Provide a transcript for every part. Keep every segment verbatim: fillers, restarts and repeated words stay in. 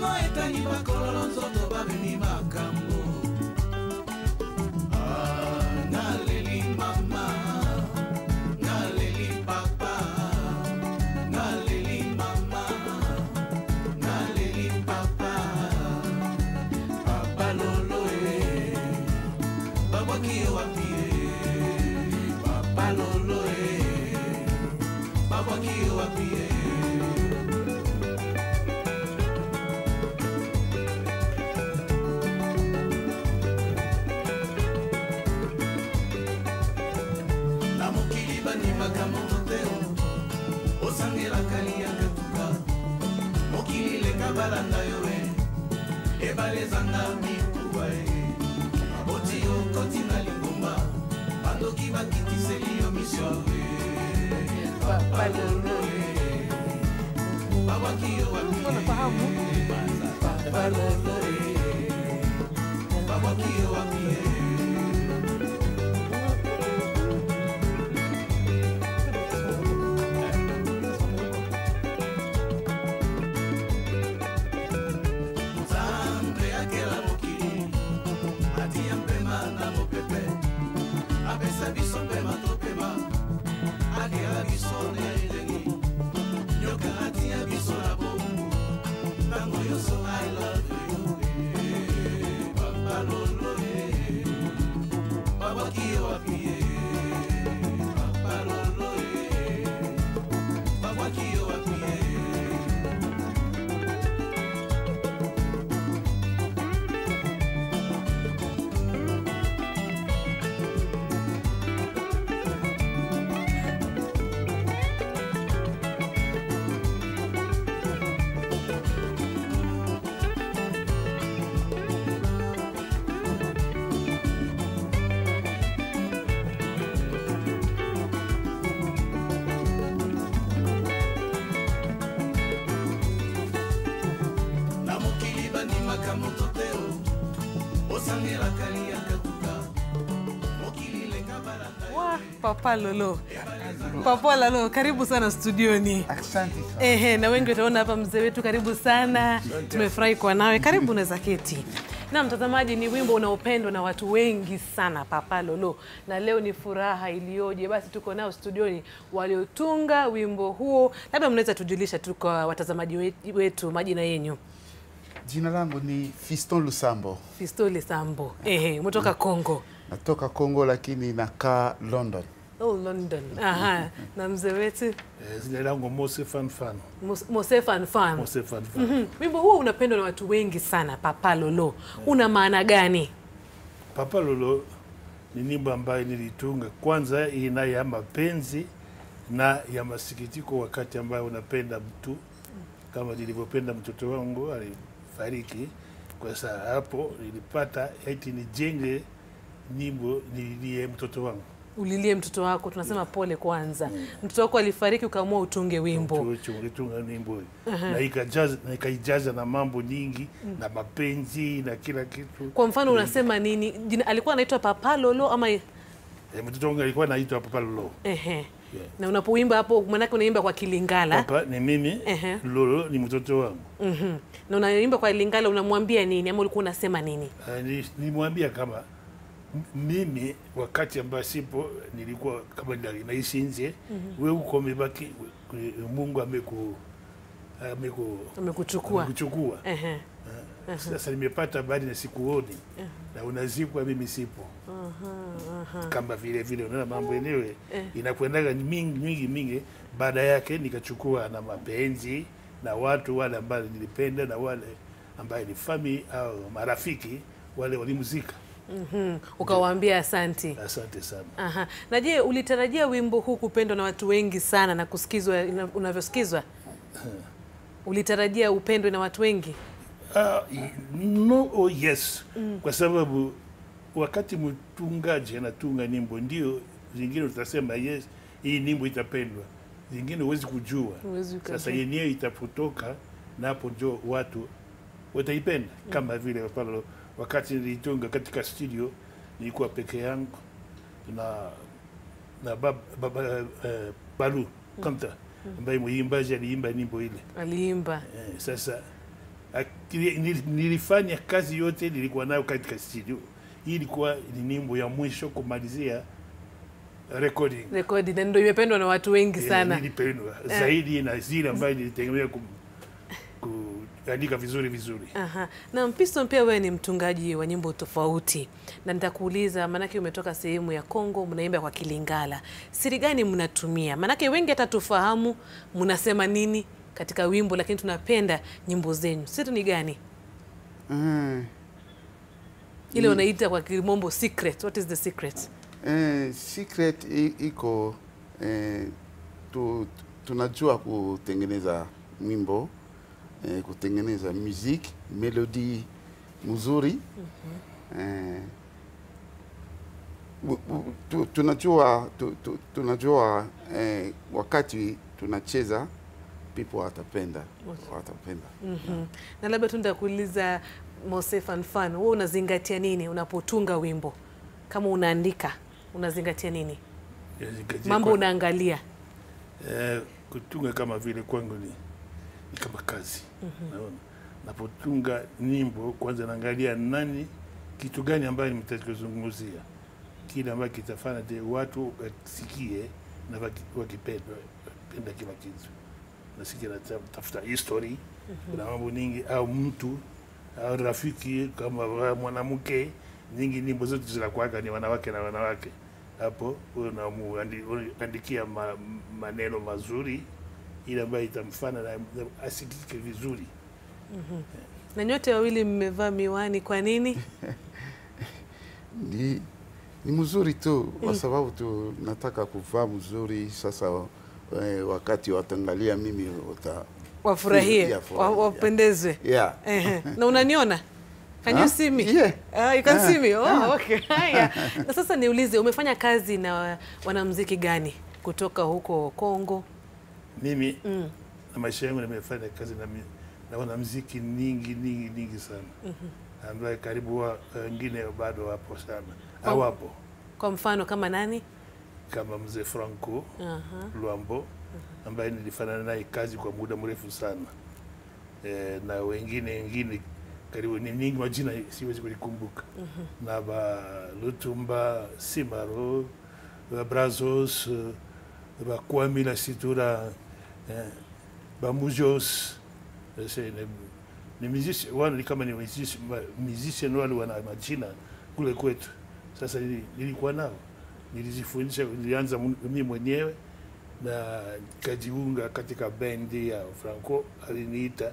Bongo etangi bakololo nzoto babemi makambo. Ah, naleli mama, naleli papa, naleli mama, naleli papa. Papa Lolo e, babaki wapi e, Papa Lolo e, babaki wapi e. Papa Lolo, Papa Lolo, Papa Lolo. Papa Lolo, karibu sana studioni. Asante sana. Ehe, na wengi utaona hapa mzee wetu karibu sana. Tumefurahi kwa nawe. Karibu na zaketi. Na mtazamaji, ni wimbo unaopendwa na watu wengi sana, Papa Lolo. Na leo ni furaha iliyoje. Basi tuko nao studioni waliotunga wimbo huo. Labda mnaweza tujulisha tu kwa watazamaji wetu majina yenu. Jina langu ni Fiston Lusambo. Fiston Lusambo. Ehe, umetoka Kongo. Natoka Kongo lakini nakaa London. Oh, London. Aha. Na mzee wetu jina langu Mose Fan Fan. Mose Fan Fan. Mose Fan Fan. Mhm. Mm, wimbo huu unapendwa na watu wengi sana, Papa Lolo. Una maana gani? Papa Lolo ni nyimbo ambayo nilitunga kwanza ina ya mapenzi na ya masikitiko wakati ambayo unapenda mtu kama nilivyopenda mtoto wangu alifariki. Kwa sababu hapo nilipata eti nijenge nyimbo nililie mtoto wangu. Ulilie mtoto wako, tunasema pole kwanza. Mm. Mtoto wako alifariki ukaamua utunge wimbo. Utunge wimbo. Uh -huh. Na ikajaza na ikaijaza na mambo nyingi, mm, na mapenzi na kila kitu. Kwa mfano unasema nini? Jina, alikuwa anaitwa Papa Lolo ama eh, mtoto wangu alikuwa anaitwa Papa Lolo. Ehe. Yeah. Na unapoimba hapo maana yake unaimba kwa Kilingala. Papa ni mimi, uh -huh. Lolo ni mtoto wangu. Mhm. Mm, na unaimba kwa Kilingala unamwambia nini ama ulikuwa unasema nini? Uh, nimwambia kama mimi wakati ambapo sipo nilikuwa kama naishi nje, mm -hmm. wewe uko umebaki, Mungu ameku ameku amekuchukua amekuchukua eh eh sasa nimepata baadhi na sikuoni, uh -huh. na unazikwa mimi sipo, uh -huh, uh -huh. kama vile vile unaona mambo yenyewe, uh -huh. inakwendaga mingi mingi mingi. Baada yake nikachukua na mapenzi na watu wale ambao nilipenda na wale ambao ni family au marafiki wale walimuzika. Mhm. Mm, ukawaambia asante. Asante sana. Aha. Na je, ulitarajia wimbo huu kupendwa na watu wengi sana na kusikizwa unavyosikizwa? Ulitarajia upendwe na watu wengi? Uh, no, oh yes. Mm. Kwa sababu wakati mtungaji anatunga nyimbo ndio zingine tutasema yes, hii nyimbo itapendwa. Zingine huwezi kujua. Sasa yenyewe itapotoka na hapo ndio watu wataipenda, mm, kama vile Papa. Wakati nilitunga katika studio nilikuwa peke yangu na na bab, baba uh, Balu Kanta ambaye, mm, mwimbaji aliimba nyimbo ile. Aliimba. Eh, sasa nilifanya kazi yote nilikuwa nayo katika studio. Hii ilikuwa ni nyimbo ya mwisho kumalizia recording. Recording ndio imependwa na watu wengi sana. Nilipendwa zaidi na zile ambayo nilitegemea ku kuandika vizuri vizuri. Aha. Na Fiston, pia wewe ni mtungaji wa nyimbo tofauti. Na nitakuuliza, manake umetoka sehemu ya Kongo, mnaimba kwa Kilingala. Siri gani mnatumia? Manake wengi atatufahamu mnasema nini katika wimbo, lakini tunapenda nyimbo zenyu. Siri ni gani? Mm. Ile wanaita kwa kimombo secret. What is the secret? Eh, secret iko eh tu tunajua kutengeneza wimbo, eh, kutengeneza music, melody mzuri. Mhm. Mm eh tu tunajua tu, tu, tunajua eh wakati tunacheza people watapenda. Watapenda. Mhm. Yeah. Na labda tutakuuliza Mose Fan Fan, wewe unazingatia nini unapotunga wimbo? Kama unaandika, unazingatia nini? Mambo unaangalia? Eh, kutunga kama vile kwangu ni, ni kama kazi. Mm-hmm. Naona. Napotunga nyimbo kwanza naangalia nani, kitu gani ambacho nitakazozungumzia. Kile ambacho kitafanya watu wasikie na wakipenda kila kitu. Nasikia natafuta history, kuna mambo nyingi au mtu au rafiki kama mwanamke. Nyingi nyimbo zote zinakuaga ni wanawake na wanawake. Hapo unamuandikia ma, maneno mazuri ile ambayo itamfana na asikike vizuri. Mhm. Mm yeah. Na nyote wawili mmevaa miwani kwa nini? ni ni mzuri tu kwa sababu tu nataka kuvaa mzuri sasa eh, wakati watangalia mimi wata wafurahie, wapendeze. Yeah. Eh. Na unaniona? Can you see me? Yeah. Uh, you can ah. see me. Oh, ah. okay. Haya. Na sasa niulize, umefanya kazi na wanamuziki gani kutoka huko Kongo? Mimi mm. na maisha yangu nimefanya kazi na na wanamuziki nyingi nyingi nyingi sana. Mhm. Mm Ambaye karibu wa wengine uh, bado wapo sana. Au wapo. Kwa mfano kama nani? Kama mzee Franco, uh -huh. Lombo, uh -huh. ambaye nilifanya naye kazi kwa muda mrefu sana. Eh, na wengine wengine karibu ni nyingi majina siwezi kulikumbuka. Mm -hmm. Na ba Lutumba, Simaro, ba Brazos, ba Kwame la Situra, eh, ba Mujos, ese ne ne muziki wale kama ni muziki muziki wale wana majina kule kwetu. Sasa nilikuwa nao, nilijifunza, nilianza mimi mwenyewe na kajiunga katika bendi ya Franco aliniita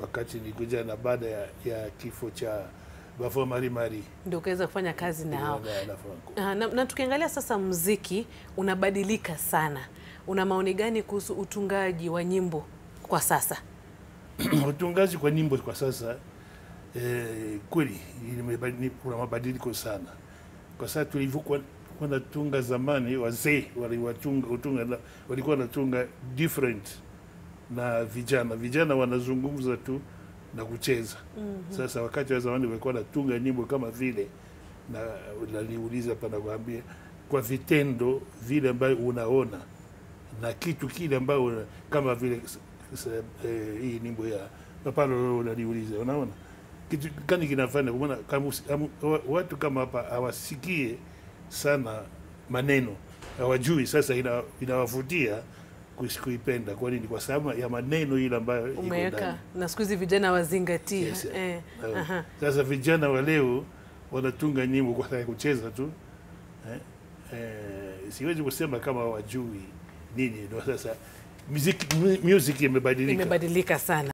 wakati nilikuja na baada ya, ya kifo cha Bafo Mari Mari ndio kaweza kufanya kazi na hao. Na, na, na tukiangalia sasa muziki unabadilika sana. Una maoni gani kuhusu utungaji wa nyimbo kwa sasa? Utungaji kwa nyimbo kwa sasa eh, kweli kuna mabadiliko sana. Kwa sasa tulivyokuwa tunatunga zamani, wazee waliwatunga utunga walikuwa wanatunga different na vijana vijana wanazungumza tu na kucheza. Mm -hmm. Sasa wakati wa zamani walikuwa natunga nyimbo kama vile na naliuliza pana kuambia kwa vitendo vile ambavyo unaona na kitu kile ambacho kama vile eh, hii nyimbo ya Papa Lolo naliuliza unaona kitu gani kinafanya unaona kama watu kama hapa hawasikie sana maneno hawajui sasa ina, inawavutia kuipenda kwa nini kwa sababu ya maneno ile ambayo iko ndani. Na siku hizi vijana wazingatia. Yes, eh. Aha. Sasa vijana wa leo wanatunga nyimbo kwa sababu kucheza tu. Eh, eh siwezi kusema kama wajui nini ndio sasa music music imebadilika. Imebadilika sana.